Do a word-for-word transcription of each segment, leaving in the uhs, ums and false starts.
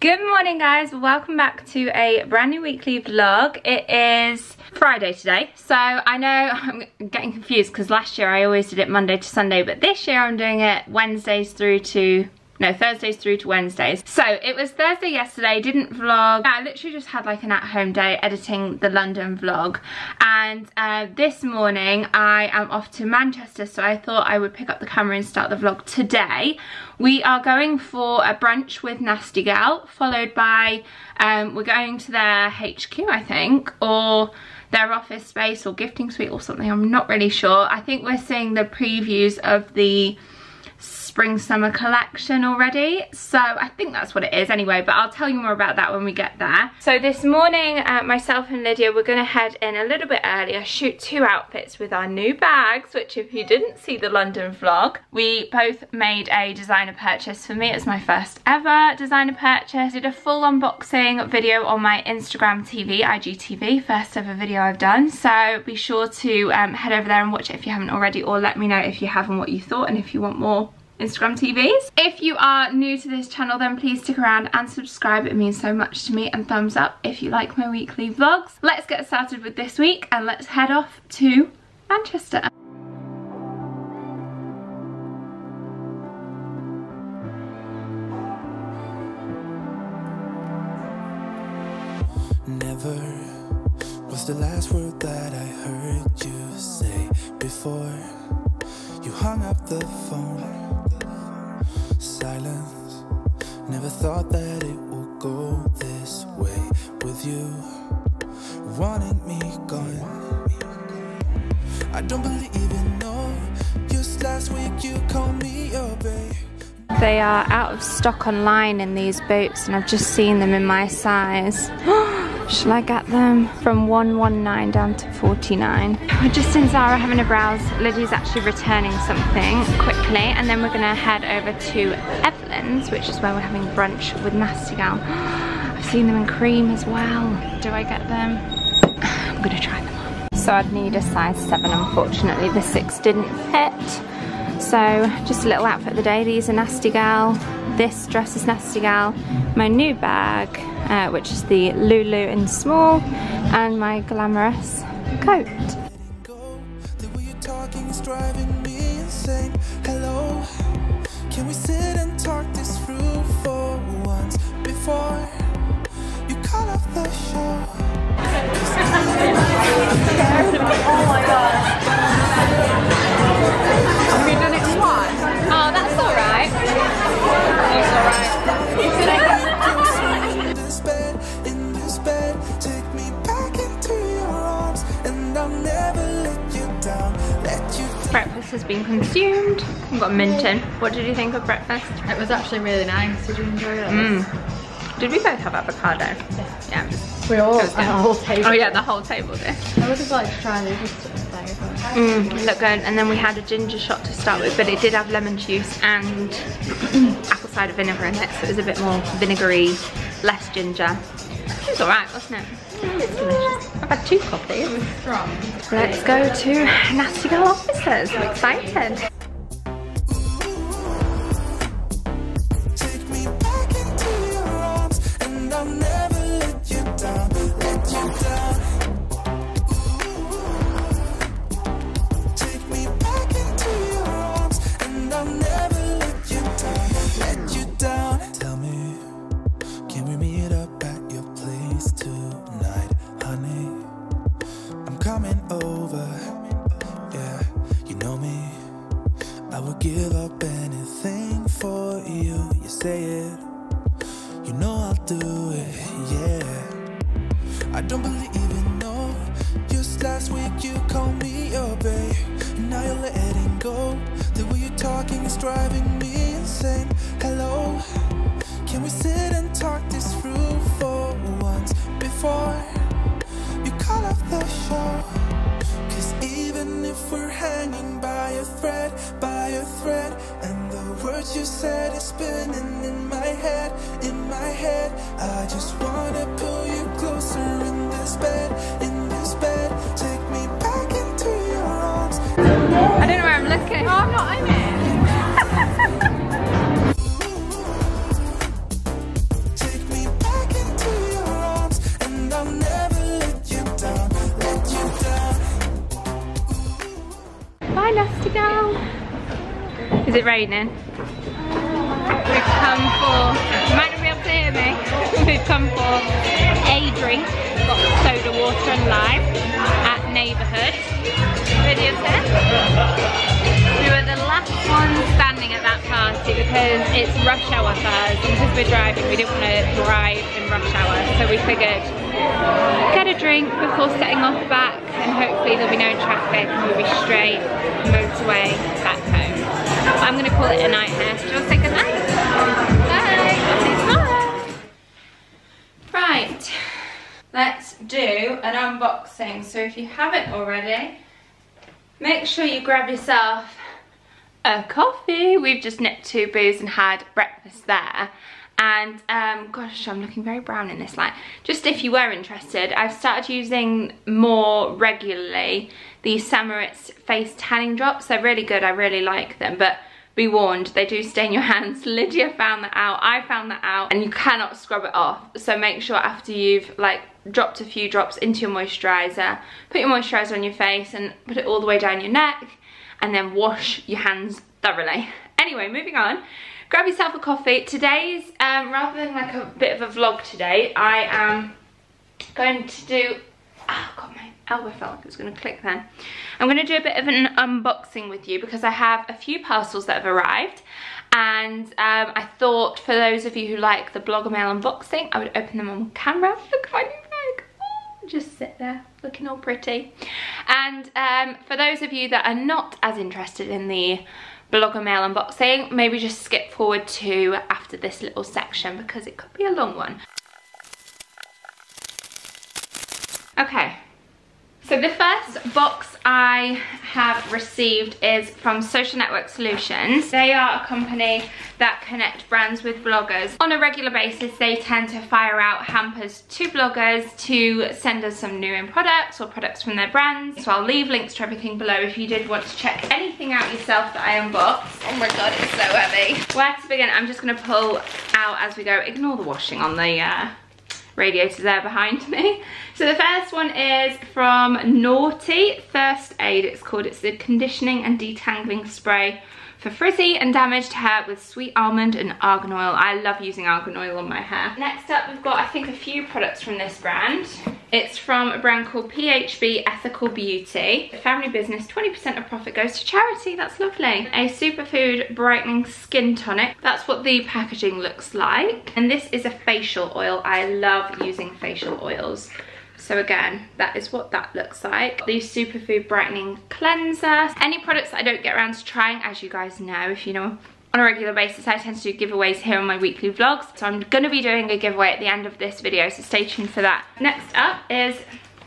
Good morning guys, welcome back to a brand new weekly vlog. It is Friday today, so I know I'm getting confused because last year I always did it Monday to Sunday, but this year I'm doing it Wednesdays through to no Thursdays through to Wednesdays. So it was Thursday yesterday, didn't vlog. I literally just had like an at-home day editing the London vlog, and uh, this morning I am off to Manchester, so I thought I would pick up the camera and start the vlog today. We are going for a brunch with Nasty Gal, followed by, um, we're going to their H Q, I think, or their office space or gifting suite or something, I'm not really sure. I think we're seeing the previews of the spring summer collection already, so I think that's what it is anyway, but I'll tell you more about that when we get there. So this morning uh, myself and Lydia were gonna head in a little bit earlier, shoot two outfits with our new bags, which if you didn't see the London vlog, we both made a designer purchase. For me, it's my first ever designer purchase. I did a full unboxing video on my Instagram T V, I G T V, first ever video I've done, so be sure to um, head over there and watch it if you haven't already, or let me know if you have and what you thought and if you want more Instagram T Vs. If you are new to this channel, then please stick around and subscribe, it means so much to me, and thumbs up if you like my weekly vlogs. Let's get started with this week and let's head off to Manchester. Never was the last word that I heard you say before you hung up the phone. Silence, never thought that it would go this way with you wanting me gone. I don't believe in no just last week you called me your babe. They are out of stock online in these boots, and I've just seen them in my size. Shall I get them? From one nineteen down to forty-nine. We're just in Zara having a browse. Lydia's actually returning something quickly, and then we're gonna head over to Evelyn's, which is where we're having brunch with Nasty Gal. I've seen them in cream as well. Do I get them? I'm gonna try them on. So I'd need a size seven, unfortunately. The six didn't fit. So just a little outfit of the day. These are Nasty Gal. This dress is Nasty Gal. My new bag, uh, which is the Lulu in small, and my glamorous coat. Hello, can we sit and talk this through for once before you cut off the show? Oh my god. Have we done it once? Oh, that's alright. That's alright. This bed, in this bed, take me back into your arms, and I'll never let you down, let you down. Has been consumed. I've got mint in. What did you think of breakfast? It was actually really nice. Did you enjoy it? Mm. Did we both have avocado? Yeah. yeah. We all had the whole table. Oh yeah, the whole table did. I would have liked to try these. Mm, look good. And then we had a ginger shot to start with, but it did have lemon juice and apple cider vinegar in it, so it was a bit more vinegary, less ginger. It was alright, wasn't it? I've had two coffees. Let's go to Nasty Gal offices. I'm excited. Take me Is it raining? We've come for, you might not be able to hear me, we've come for a drink. We've got soda water and lime at Neighbourhood. Video set. We were the last one standing at that party because it's rush hour for us, and because we're driving we didn't want to drive in rush hour, so we figured get a drink before setting off back, and hopefully there'll be no traffic and we'll be straight motorway back home. I'm going to call it a night here. Do you want to say goodnight? Bye! I'll see you tomorrow! Right, let's do an unboxing. So if you haven't already, make sure you grab yourself a coffee. We've just nipped to Boo's and had breakfast there. And um, gosh, I'm looking very brown in this light. Just if you were interested, I've started using more regularly the Samarit's face tanning drops. They're really good, I really like them, but be warned, they do stain your hands. Lydia found that out, I found that out, and you cannot scrub it off. So make sure after you've like dropped a few drops into your moisturiser, put your moisturiser on your face and put it all the way down your neck, and then wash your hands thoroughly. Anyway, moving on. Grab yourself a coffee. Today's, um, rather than like a bit of a vlog today, I am going to do, oh god, my elbow felt like it was going to click then. I'm going to do a bit of an unboxing with you because I have a few parcels that have arrived, and um, I thought for those of you who like the Blogger Mail unboxing, I would open them on camera. Look at my new bag. Oh, just sit there looking all pretty. And um, for those of you that are not as interested in the Blogger Mail unboxing, maybe just skip forward to after this little section because it could be a long one. Okay, so the first box I have received is from Social Network Solutions. They are a company that connect brands with bloggers. On a regular basis, they tend to fire out hampers to bloggers to send us some new in products or products from their brands. So I'll leave links to everything below if you did want to check anything out yourself that I unboxed. Oh my god, it's so heavy. Where to begin? I'm just gonna pull out as we go. Ignore the washing on the uh, radiators there behind me. So the first one is from Noughty First Aid, it's called. It's the conditioning and detangling spray for frizzy and damaged hair with sweet almond and argan oil. I love using argan oil on my hair. Next up, we've got I think a few products from this brand. It's from a brand called P H B Ethical Beauty. The family business, twenty percent of profit goes to charity. That's lovely. A superfood brightening skin tonic. That's what the packaging looks like. And this is a facial oil. I love using facial oils. So again, that is what that looks like. The Superfood Brightening Cleanser. Any products that I don't get around to trying, as you guys know, if you know, on a regular basis, I tend to do giveaways here on my weekly vlogs. So I'm gonna be doing a giveaway at the end of this video, so stay tuned for that. Next up is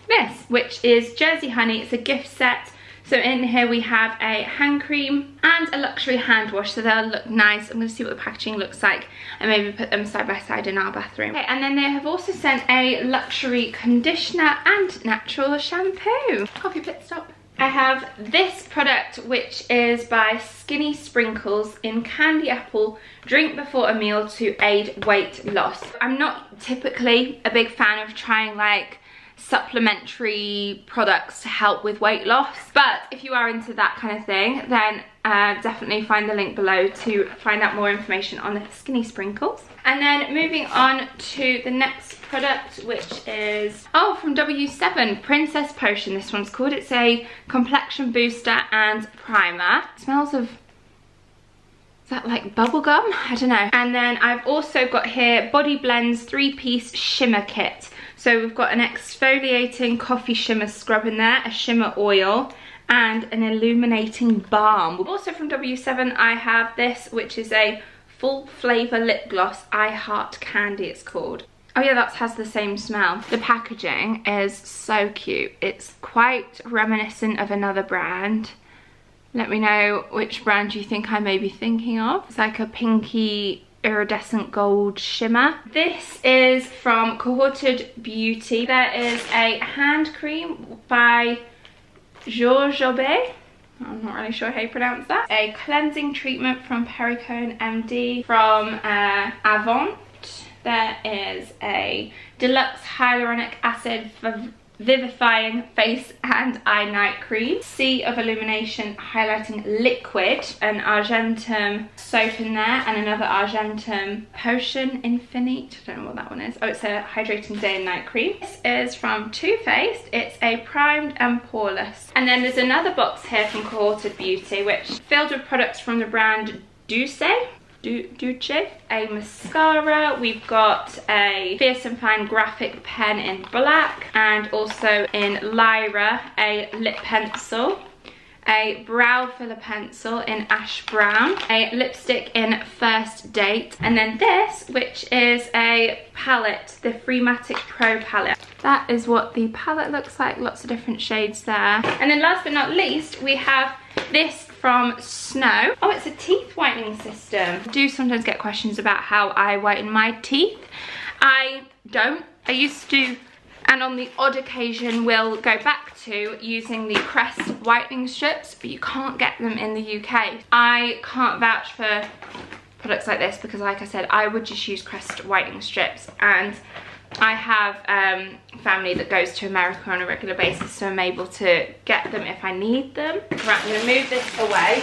this, which is Jersey Honey. It's a gift set. So in here we have a hand cream and a luxury hand wash, so they'll look nice. I'm gonna see what the packaging looks like and maybe put them side by side in our bathroom. Okay, and then they have also sent a luxury conditioner and natural shampoo. Coffee pit stop. I have this product, which is by Skinny Sprinkles in candy apple, drink before a meal to aid weight loss. I'm not typically a big fan of trying like supplementary products to help with weight loss, but if you are into that kind of thing, then uh, definitely find the link below to find out more information on the Skinny Sprinkles. And then moving on to the next product, which is, oh, from W seven, Princess Potion, this one's called. It's a complexion booster and primer. It smells of, is that like bubblegum? I don't know. And then I've also got here Body Blends three-piece shimmer kit. So we've got an exfoliating coffee shimmer scrub in there, a shimmer oil, and an illuminating balm. Also from W seven, I have this, which is a full flavour lip gloss, I Heart Candy it's called. Oh yeah, that has the same smell. The packaging is so cute. It's quite reminiscent of another brand. Let me know which brand you think I may be thinking of. It's like a pinky iridescent gold shimmer. This is from Cohorted Beauty. There is a hand cream by Jojobe. I'm not really sure how you pronounce that. A cleansing treatment from Pericone M D from uh, Avant. There is a deluxe hyaluronic acid Vivifying Face and Eye Night Cream, Sea of Illumination Highlighting Liquid, an Argentum soap in there, and another Argentum Potion Infinite. I don't know what that one is. Oh, it's a hydrating day and night cream. This is from Too Faced. It's a primed and poreless. And then there's another box here from Cohorted Beauty, which is filled with products from the brand Doucet. Doucet, a mascara, we've got a Fierce and Fine graphic pen in black, and also in Lyra, a lip pencil, a brow filler pencil in ash brown, a lipstick in First Date, and then this, which is a palette, the Freematic Pro palette. That is what the palette looks like, lots of different shades there. And then last but not least, we have this from Snow. Oh, it's a teeth whitening system. I do sometimes get questions about how I whiten my teeth. I don't. I used to, and on the odd occasion will go back to using the Crest whitening strips, but you can't get them in the U K. I can't vouch for products like this because, like I said, I would just use Crest whitening strips, and I have um, family that goes to America on a regular basis, so I'm able to get them if I need them. Right, I'm going to move this away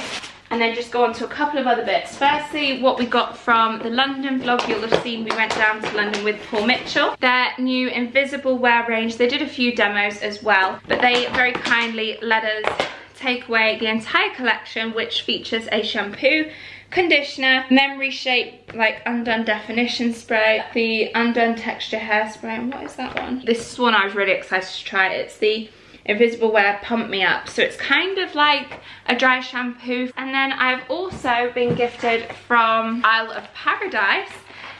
and then just go on to a couple of other bits. Firstly, what we got from the London vlog, you'll have seen we went down to London with Paul Mitchell. Their new Invisible Wear range, they did a few demos as well, but they very kindly let us take away the entire collection, which features a shampoo, conditioner, memory shape like undone definition spray, the undone texture hairspray, and what is that one? This one I was really excited to try. It's the Invisible Wear Pump Me Up. So it's kind of like a dry shampoo. And then I've also been gifted from Isle of Paradise.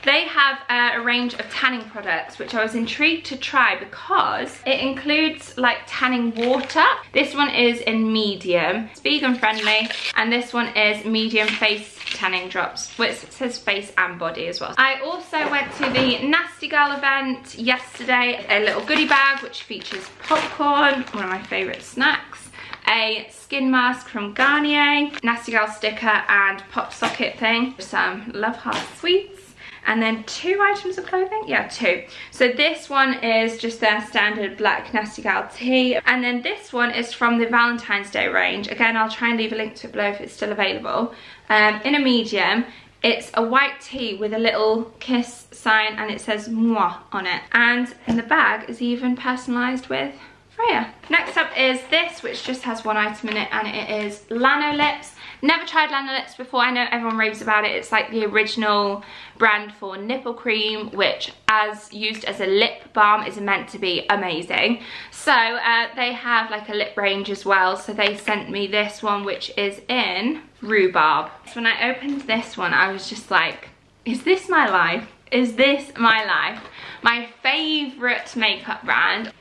They have uh, a range of tanning products, which I was intrigued to try because it includes like tanning water. This one is in medium, it's vegan friendly, and this one is medium face tanning drops, which says face and body as well. I also went to the Nasty Gal event yesterday, a little goodie bag which features popcorn, one of my favourite snacks, a skin mask from Garnier, Nasty Gal sticker and pop socket thing, some love heart sweets, and then two items of clothing, yeah, two. So this one is just their standard black Nasty Gal tee, and then this one is from the Valentine's Day range. Again, I'll try and leave a link to it below if it's still available. Um, in a medium, it's a white tee with a little kiss sign, and it says moi on it. And in the bag is even personalised with Freya. Next up is this, which just has one item in it, and it is Lanolips. Never tried Lanolips before. I know everyone raves about it. It's like the original brand for nipple cream, which as used as a lip balm is meant to be amazing. So uh, they have like a lip range as well. So they sent me this one, which is in rhubarb. So when I opened this one, I was just like, is this my life? Is this my life? My favorite makeup brand,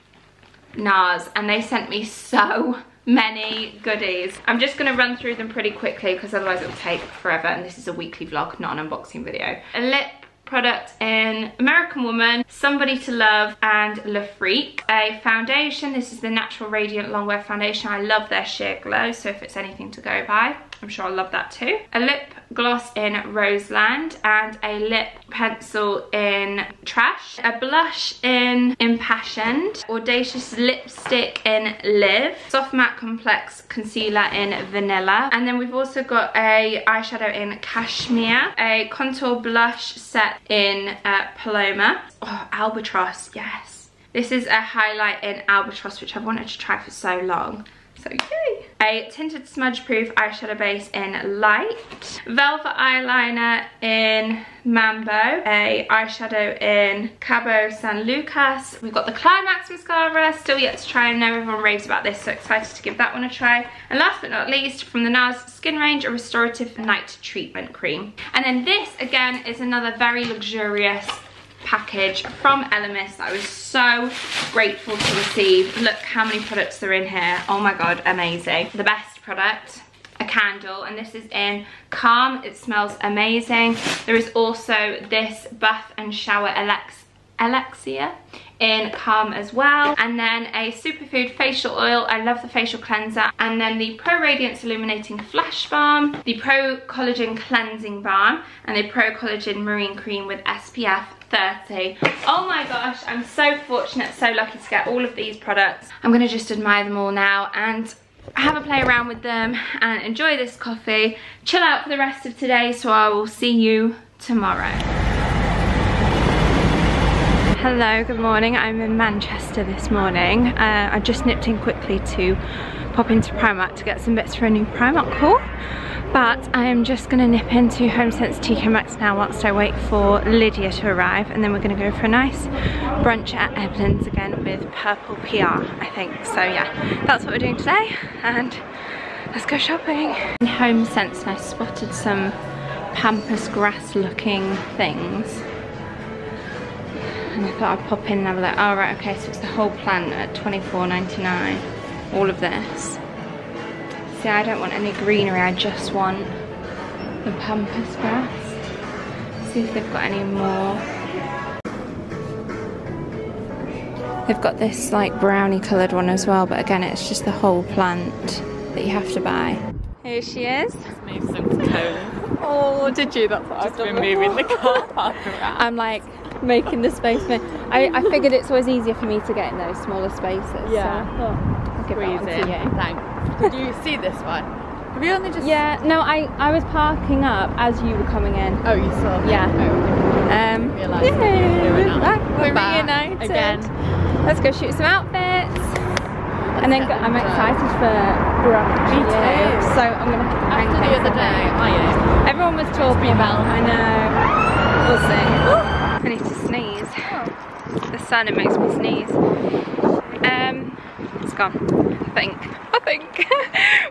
NARS, and they sent me so many goodies. I'm just going to run through them pretty quickly because otherwise it'll take forever, and this is a weekly vlog, not an unboxing video. A lip product in American Woman, Somebody to Love, and Le Freak. A foundation, this is the Natural Radiant Longwear Foundation. I love their sheer glow, so if it's anything to go by, I'm sure I'll love that too. A lip gloss in Roseland, and a lip pencil in Trash. A blush in Impassioned. Audacious lipstick in Live. Soft matte complex concealer in Vanilla. And then we've also got a eyeshadow in Cashmere. A contour blush set in uh, Paloma. Oh, Albatross, yes. This is a highlight in Albatross, which I've wanted to try for so long. So yay! A tinted smudge proof eyeshadow base in Light, velvet eyeliner in Mambo, a eyeshadow in Cabo San Lucas. We've got the Climax mascara, still yet to try, and no everyone raves about this, so excited to give that one a try. And last but not least, from the NARS Skin range, a restorative night treatment cream. And then this again is another very luxurious package from Elemis that I was so grateful to receive. Look how many products are in here. Oh my god, amazing. The best product, a candle, and this is in Calm. It smells amazing. There is also this bath and shower elixir Alexia in Calm as well, and then a superfood facial oil. I love the facial cleanser, and then the Pro Radiance Illuminating Flash Balm, the Pro Collagen Cleansing Balm, and the Pro Collagen Marine Cream with S P F thirty. Oh my gosh, I'm so fortunate, so lucky to get all of these products. I'm gonna just admire them all now and have a play around with them and enjoy this coffee, chill out for the rest of today, so I will see you tomorrow. Hello, good morning. I'm in Manchester this morning. Uh, I just nipped in quickly to pop into Primark to get some bits for a new Primark haul, but I am just going to nip into HomeSense T K Maxx now whilst I wait for Lydia to arrive, and then we're going to go for a nice brunch at Evelyn's again with Purple P R, I think. So yeah, that's what we're doing today, and let's go shopping. In HomeSense and I spotted some pampas grass looking things, and I thought I'd pop in and have a look. Oh right, okay, so it's the whole plant at twenty-four ninety-nine, all of this. See, I don't want any greenery, I just want the pampas grass. See if they've got any more. They've got this like brownie coloured one as well, but again it's just the whole plant that you have to buy. Here she is. Move some cones. Oh, did you? That's what I've done. Just been moving the car park around. I'm like, making the space for me. I, I figured it's always easier for me to get in those smaller spaces. Yeah. So I'll give Squeeze that in. To you. Thanks. Did you see this one? Have you only just? Yeah. No, I I was parking up as you were coming in. Oh, you saw that? Yeah. Oh, I um. Realised. Yeah. We're, back. we're back. reunited again. Let's go shoot some outfits. Let's and then go, I'm excited done. for brunch. Me too. So I'm gonna have to hang After the other day. Are you? Everyone was talking about. I know. We'll see. Oh. I need to sneeze. Oh. The sun, it makes me sneeze. Um, it's gone. I think. I think.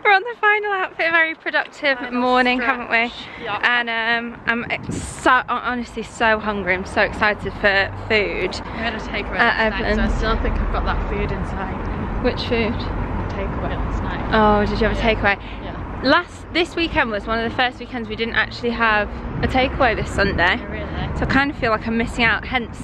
We're on the final outfit. Very productive final morning, stretch. haven't we? Yep. And um, I'm so honestly so hungry. I'm so excited for food. I'm gonna take away at Evelyn's. I still think I've got that food inside. Which food? Takeaway last night. Oh, did you have yeah. a takeaway? Yeah. Last this weekend was one of the first weekends we didn't actually have a takeaway this Sunday. Yeah, really. So I kind of feel like I'm missing out, hence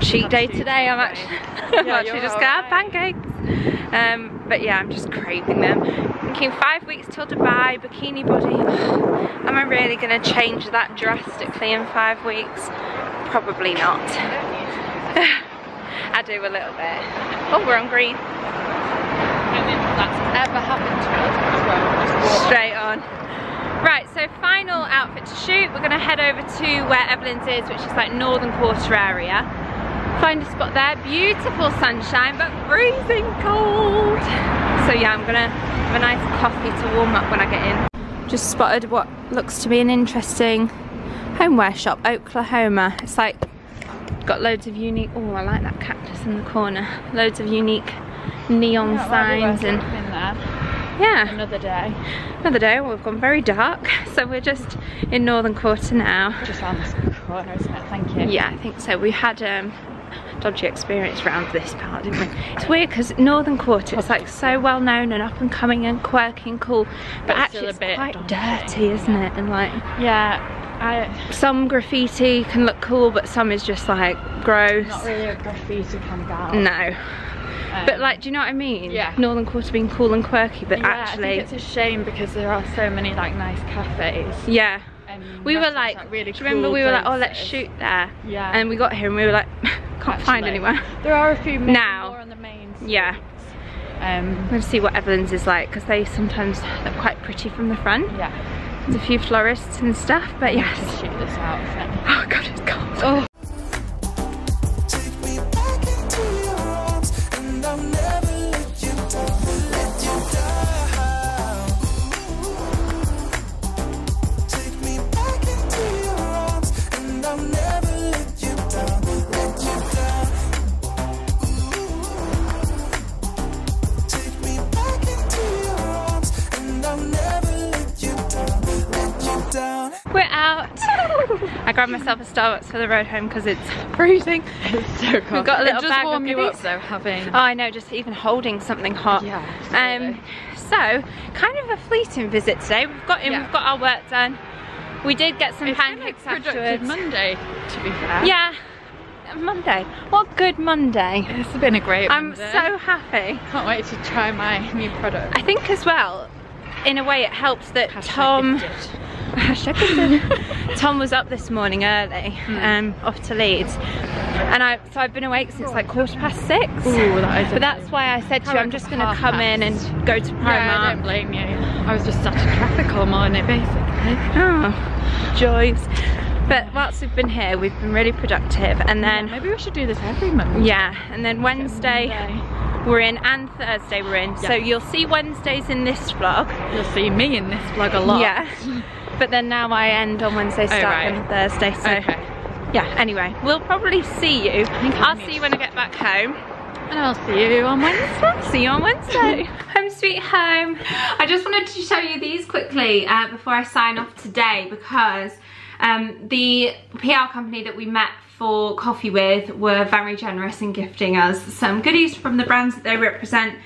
cheat day today. I'm actually, yeah, I'm actually just got right. pancakes. Um, but yeah, I'm just craving them. Thinking five weeks till Dubai, bikini body. Am I really going to change that drastically in five weeks? Probably not. I do a little bit. Oh, we're on green. That's ever happened to us. Straight on. Right, so final outfit to shoot. We're gonna head over to where Evelyn's is, which is like Northern Quarter area. Find a spot there, beautiful sunshine, but freezing cold. So yeah, I'm gonna have a nice coffee to warm up when I get in. Just spotted what looks to be an interesting homeware shop, Oklahoma. It's like, got loads of unique, oh, I like that cactus in the corner. Loads of unique neon yeah, signs and. Yeah. Another day. Another day. Well, we've gone very dark, so we're just in Northern Quarter now. Just on this corner, isn't it? Thank you. Yeah, I think so. We had um, a dodgy experience around this part, didn't we? It's weird because Northern Quarter is like so well known and up and coming and quirky and cool, but, but actually it's, it's quite daunting. dirty, isn't yeah. it? And like, yeah. I, some graffiti can look cool, but some is just like gross. Not really a graffiti kind of guy. No. Um, but like, do you know what I mean? Yeah. Northern Quarter being cool and quirky, but yeah, actually I think it's a shame because there are so many like nice cafes. Yeah. And we were like, like really do you remember cool we were places. like, oh, let's shoot there. Yeah. And we got here and we were like, can't actually, find anywhere. There are a few now, more on the main streets. Yeah. Um, I'm gonna see what Evelyn's is like because they sometimes look quite pretty from the front. Yeah. There's a few florists and stuff, but yes. Let's shoot this outfit. Oh god, it's cold. Oh. I grabbed myself a Starbucks for the road home because it's freezing. It's so cold. We've got a little bag of goodies. It just warmed you up though, having... Oh, I know, just even holding something hot. Yeah, absolutely. Um, so, kind of a fleeting visit today. We've got in, yeah. we've got our work done. We did get some pancakes afterwards. It's been a productive Monday, to be fair. Yeah. Monday. What a good Monday. It's been a great I'm Monday. I'm so happy. Can't wait to try my new product. I think as well, in a way it helps that hashtag Tom... Hashtag Tom was up this morning early, mm. um, off to Leeds. And I, so I've been awake since like quarter past six. Ooh, that is but that's why I said to you, I'm just going to come past. in and go to Primark. Yeah, I don't blame you. I was just stuck in traffic all morning, basically. Oh, joys. But whilst we've been here, we've been really productive. And then... Yeah, maybe we should do this every month. Yeah, and then Wednesday we're in and Thursday we're in. Yep. So you'll see Wednesdays in this vlog. You'll see me in this vlog a lot. Yeah. But then now I end on Wednesday, start oh, right. on Thursday. So okay. Yeah, anyway, we'll probably see you. I think I'll see you when I get back home. And I'll see you on Wednesday. See you on Wednesday. Home sweet home. I just wanted to show you these quickly uh, before I sign off today, because um, the P R company that we met for coffee with were very generous in gifting us some goodies from the brands that they represent.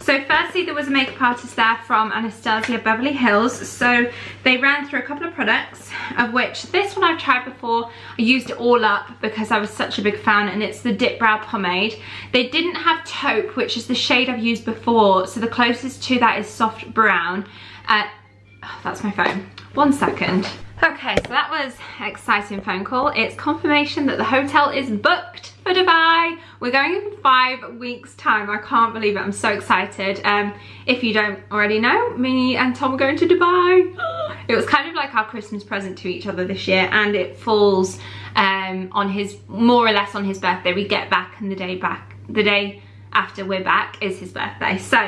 So firstly, there was a makeup artist there from Anastasia Beverly Hills. So they ran through a couple of products, of which this one I've tried before. I used it all up because I was such a big fan, and it's the Dip Brow Pomade. They didn't have taupe, which is the shade I've used before. So the closest to that is soft brown. Uh, oh, that's my phone. One second. Okay, so that was an exciting phone call. It's confirmation that the hotel is booked for Dubai. We're going in five weeks time. I can't believe it. I'm so excited. Um, if you don't already know, me and Tom are going to Dubai. It was kind of like our Christmas present to each other this year, and it falls um, on his, more or less on his birthday. We get back and the day back, the day after we're back is his birthday. So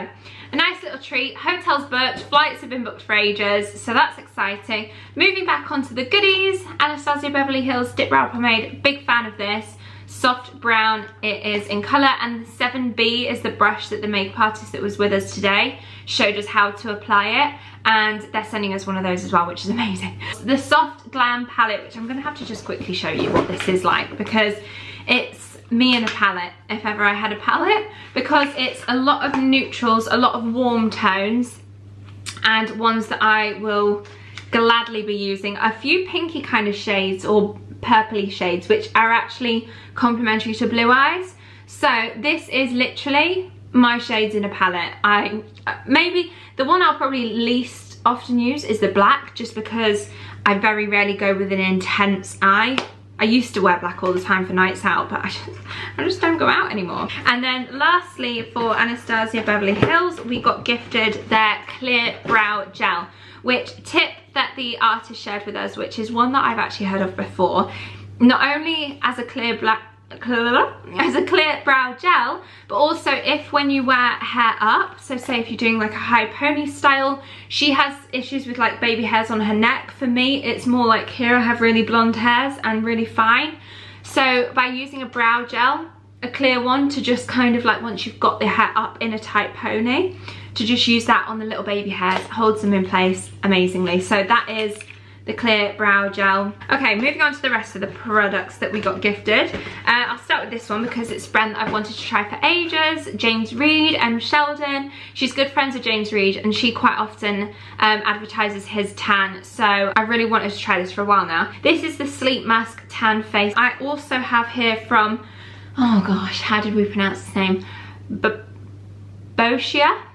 a nice little treat. Hotel's booked, flights have been booked for ages, so that's exciting. Moving back onto the goodies, Anastasia Beverly Hills Dip Brow Pomade, big fan of this. Soft brown it is in colour, and the seven B is the brush that the makeup artist that was with us today showed us how to apply it, and they're sending us one of those as well, which is amazing. The Soft Glam palette, which I'm going to have to just quickly show you what this is like, because it's me and a palette, if ever I had a palette, because it's a lot of neutrals, a lot of warm tones, and ones that I will gladly be using. A few pinky kind of shades or purpley shades, which are actually complementary to Blue Eyes. So this is literally my shades in a palette. I maybe the one I'll probably least often use is the black, just because I very rarely go with an intense eye. I used to wear black all the time for nights out, but I just, I just don't go out anymore. And then lastly, for Anastasia Beverly Hills, we got gifted their Clear Brow Gel, which tip that the artist shared with us, which is one that I've actually heard of before, not only as a clear black, as a clear brow gel, but also if when you wear hair up, so say if you're doing like a high pony style, she has issues with like baby hairs on her neck. For me, it's more like here I have really blonde hairs and really fine. So by using a brow gel, a clear one, to just kind of like once you've got the hair up in a tight pony, to just use that on the little baby hairs, holds them in place amazingly. So that is the Clear Brow Gel. Okay, moving on to the rest of the products that we got gifted. Uh, I'll start with this one because it's a brand that I've wanted to try for ages. James Reed, M. Sheldon. She's good friends with James Reed, and she quite often um, advertises his tan. So I really wanted to try this for a while now. This is the Sleep Mask Tan Face. I also have here from, oh gosh, how did we pronounce his name? Boschia?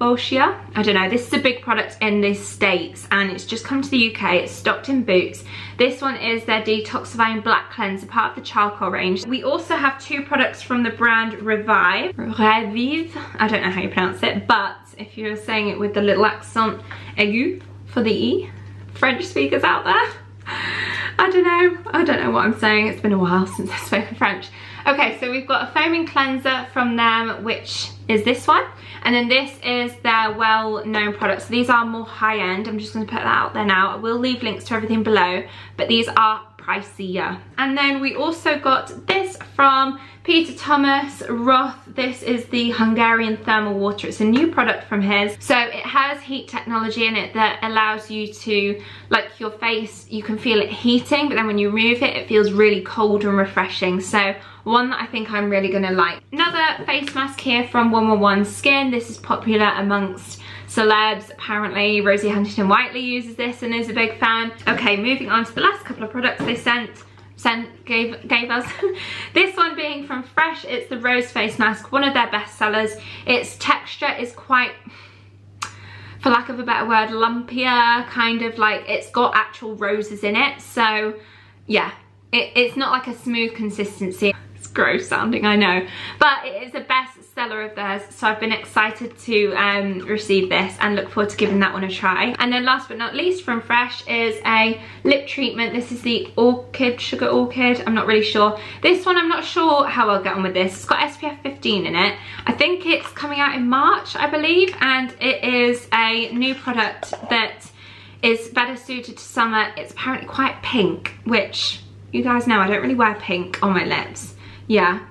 Bolshia? I don't know. This is a big product in the States, and it's just come to the U K. It's stocked in Boots. This one is their Detoxifying Black Cleanser, part of the charcoal range. We also have two products from the brand Revive. Revive. I don't know how you pronounce it, but if you're saying it with the little accent aigu for the E, French speakers out there, I don't know. I don't know what I'm saying. It's been a while since I've spoken French. Okay, so we've got a foaming cleanser from them, which is this one. And then this is their well-known products. These are more high-end. I'm just going to put that out there now. I will leave links to everything below, but these are pricier. And then we also got this from Peter Thomas Roth. This is the Hungarian Thermal Water. It's a new product from his. So it has heat technology in it that allows you to, like your face, you can feel it heating, but then when you remove it, it feels really cold and refreshing. So one that I think I'm really gonna like. Another face mask here from one one one Skin. This is popular amongst celebs, apparently. Rosie Huntington-Whiteley uses this and is a big fan. Okay, moving on to the last couple of products they sent. sent gave gave us. This one being from Fresh, it's the Rose Face Mask, one of their best sellers. Its texture is quite, for lack of a better word, lumpier, kind of like it's got actual roses in it. So yeah, it, it's not like a smooth consistency. It's gross sounding, I know, but it is the best seller of theirs. So I've been excited to um, receive this and look forward to giving that one a try. And then last but not least from Fresh is a lip treatment. This is the Orchid, Sugar Orchid, I'm not really sure. This one, I'm not sure how I'll get on with this. It's got S P F fifteen in it. I think it's coming out in March, I believe, and it is a new product that is better suited to summer. It's apparently quite pink, which you guys know I don't really wear pink on my lips. Yeah,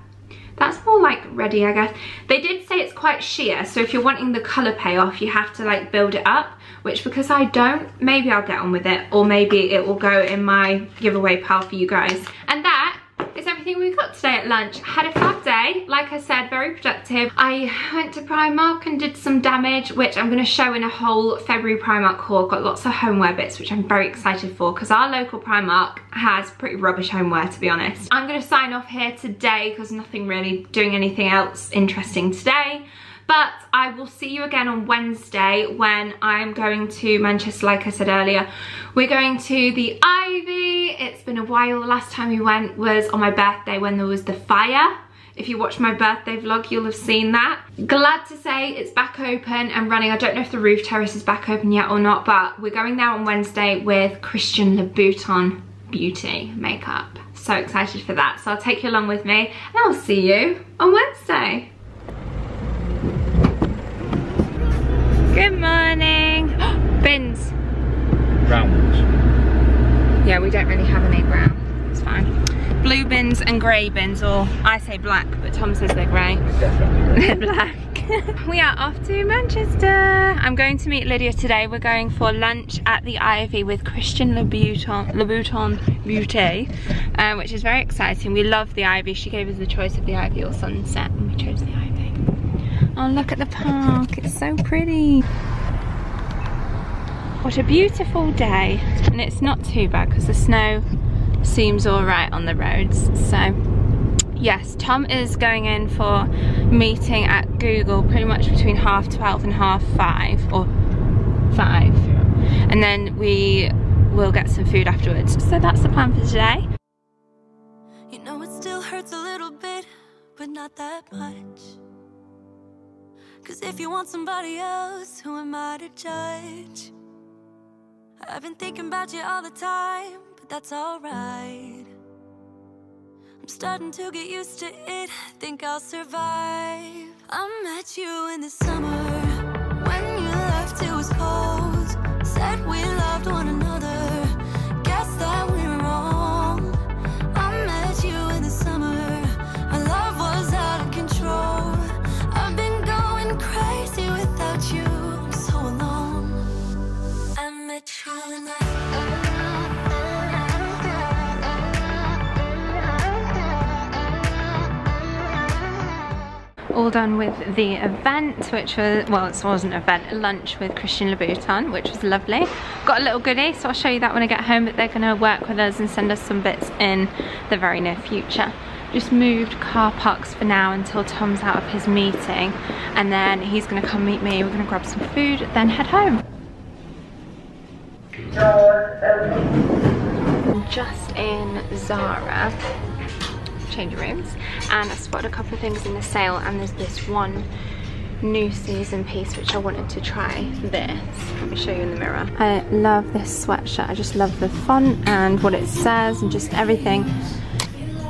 that's more like ready, I guess. They did say it's quite sheer, so if you're wanting the colour payoff, you have to like build it up, which because I don't, maybe I'll get on with it, or maybe it will go in my giveaway pile for you guys. And that is everything we've got today at lunch. Had a fab day, like I said, very productive. I went to Primark and did some damage, which I'm going to show in a whole February Primark haul. Got lots of homeware bits, which I'm very excited for, because our local Primark has pretty rubbish homeware, to be honest. I'm going to sign off here today, because nothing really doing anything else interesting today. But I will see you again on Wednesday when I'm going to Manchester, like I said earlier. We're going to the Ivy. It's been a while. The last time we went was on my birthday when there was the fire. If you watch my birthday vlog, you'll have seen that. Glad to say it's back open and running. I don't know if the roof terrace is back open yet or not, but we're going there on Wednesday with Christian Louboutin Beauty Makeup. So excited for that. So I'll take you along with me and I'll see you on Wednesday. Good morning. Bins. Browns. Yeah, we don't really have any brown. It's fine. Blue bins and grey bins, or I say black, but Tom says they're grey. Definitely grey. Black. We are off to Manchester. I'm going to meet Lydia today. We're going for lunch at the Ivy with Christian Louboutin, Louboutin Beauty, um, which is very exciting. We love the Ivy. She gave us the choice of the Ivy or Sunset, and we chose the Ivy. Oh, look at the park, it's so pretty. What a beautiful day. And it's not too bad because the snow seems all right on the roads. So yes, Tom is going in for meeting at Google pretty much between half twelve and half five, or five. And then we will get some food afterwards. So that's the plan for today. You know, it still hurts a little bit, but not that much. 'Cause if you want somebody else, who am I to judge? I've been thinking about you all the time, but that's alright. I'm starting to get used to it, think I'll survive. I met you in the summer, when you left it was cold. Said we loved one another, guess that we were wrong. I met you in the summer, our love was out of control. I've been crazy without you, I'm so alone. I met you and I all done with the event, which was, well, it wasn't an event, lunch with Christian Louboutin, which was lovely. Got a little goodie, so I'll show you that when I get home, but they're going to work with us and send us some bits in the very near future. Just moved car parks for now until Tom's out of his meeting, and then he's gonna come meet me. We're gonna grab some food, then head home. I'm just in Zara, change of rooms, and I spotted a couple of things in the sale, and there's this one new season piece which I wanted to try. This, let me show you in the mirror. I love this sweatshirt. I just love the font and what it says and just everything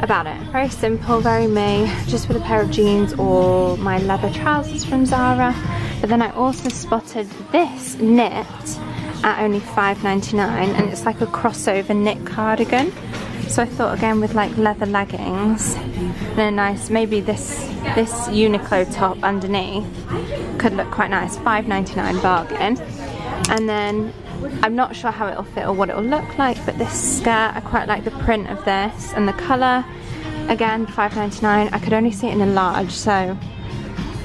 about it. Very simple, very me, just with a pair of jeans or my leather trousers from Zara. But then I also spotted this knit at only five ninety-nine, and it's like a crossover knit cardigan. So I thought, again, with like leather leggings and a nice, maybe this this Uniqlo top underneath could look quite nice. Five ninety-nine bargain. And then I'm not sure how it'll fit or what it'll look like, but this skirt, I quite like the print of this and the colour. Again, five ninety-nine. I could only see it in a large, so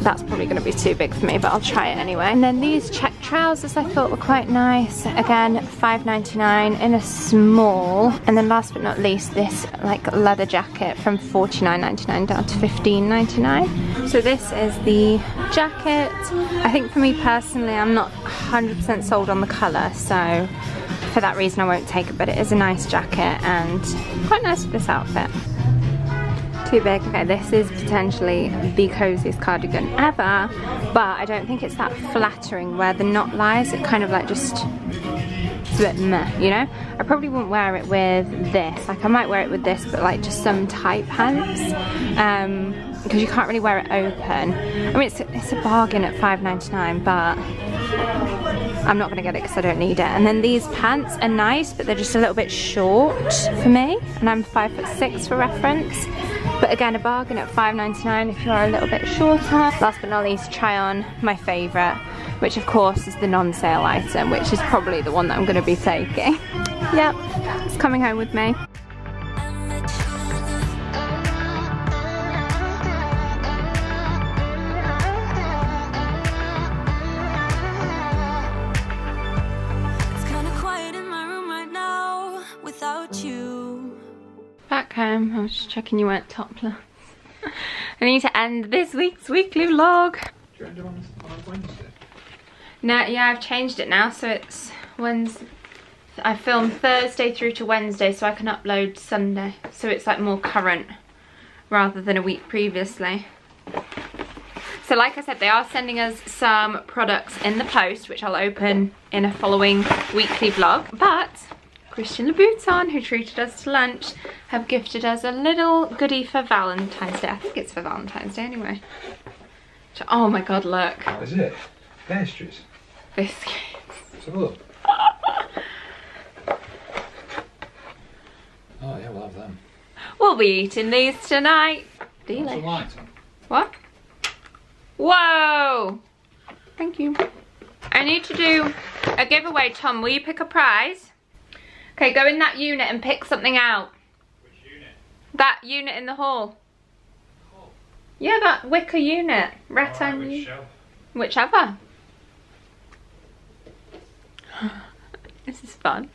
That's probably going to be too big for me, but I'll try it anyway. And then these check trousers I thought were quite nice. Again, five ninety-nine in a small. And then last but not least, this like leather jacket from forty-nine ninety-nine down to fifteen ninety-nine. So this is the jacket. I think for me personally, I'm not one hundred percent sold on the colour, so for that reason I won't take it, but it is a nice jacket and quite nice for this outfit. Too big. Okay, this is potentially the coziest cardigan ever, but I don't think it's that flattering where the knot lies. It kind of like just, it's a bit meh, you know? I probably wouldn't wear it with this. Like I might wear it with this, but like just some tight pants. Um, because you can't really wear it open. I mean, it's, it's a bargain at five ninety-nine, but I'm not gonna get it because I don't need it. And then these pants are nice, but they're just a little bit short for me, and I'm five foot six for reference. But again, a bargain at five ninety-nine if you are a little bit shorter. Last but not least, try on my favorite, which of course is the non-sale item, which is probably the one that I'm gonna be taking. Yep, it's coming home with me. I was just checking you weren't topless. I need to end this week's weekly vlog. Do you end it on Wednesday? No, yeah, I've changed it now, so it's Wednesday. I film Thursday through to Wednesday, so I can upload Sunday. So it's like more current rather than a week previously. So like I said, they are sending us some products in the post, which I'll open in a following weekly vlog. But Christian Louboutin, who treated us to lunch, have gifted us a little goodie for Valentine's Day. I think it's for Valentine's Day anyway. Oh my god, look. What is it? Pastries? Biscuits. Let's have a look. Oh yeah, we'll have them. We'll be eating these tonight. Delish. Light on. What? Whoa! Thank you. I need to do a giveaway, Tom. Will you pick a prize? Okay, go in that unit and pick something out. Which unit? That unit in the hall. Oh. Yeah, that wicker unit. Rattan right, unit. Whichever. This is fun.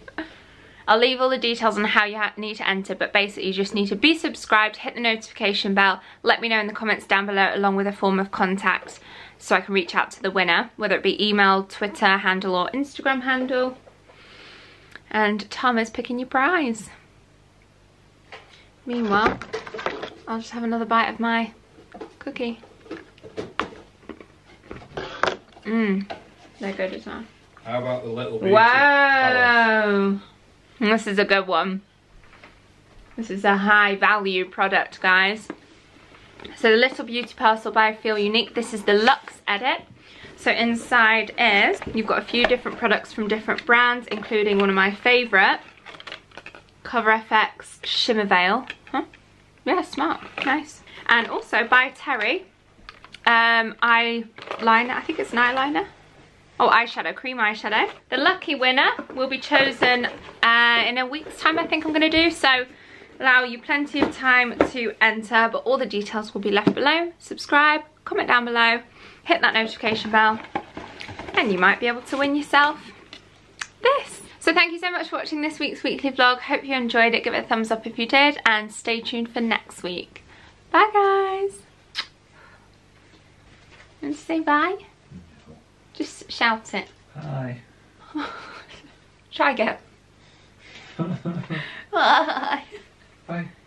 I'll leave all the details on how you ha need to enter, but basically you just need to be subscribed, hit the notification bell, let me know in the comments down below along with a form of contact so I can reach out to the winner, whether it be email, Twitter handle or Instagram handle. And Tom is picking your prize. Meanwhile, I'll just have another bite of my cookie. Mmm, they're good as well. How about the little beauty? Wow! This is a good one. This is a high value product, guys. So the Little Beauty Parcel by Feel Unique. This is the Luxe Edit. So inside is, you've got a few different products from different brands, including one of my favourite, Cover F X Shimmer Veil. Huh? Yeah, smart. Nice. And also by Terry, um, eyeliner, I think it's an eyeliner. Oh, eyeshadow, cream eyeshadow. The lucky winner will be chosen uh, in a week's time, I think I'm going to do. So allow you plenty of time to enter, but all the details will be left below. Subscribe, comment down below. Hit that notification bell and you might be able to win yourself this. So thank you so much for watching this week's weekly vlog. Hope you enjoyed it. Give it a thumbs up if you did and stay tuned for next week. Bye guys. And say bye. Just shout it. Hi. Try again. Bye. Bye.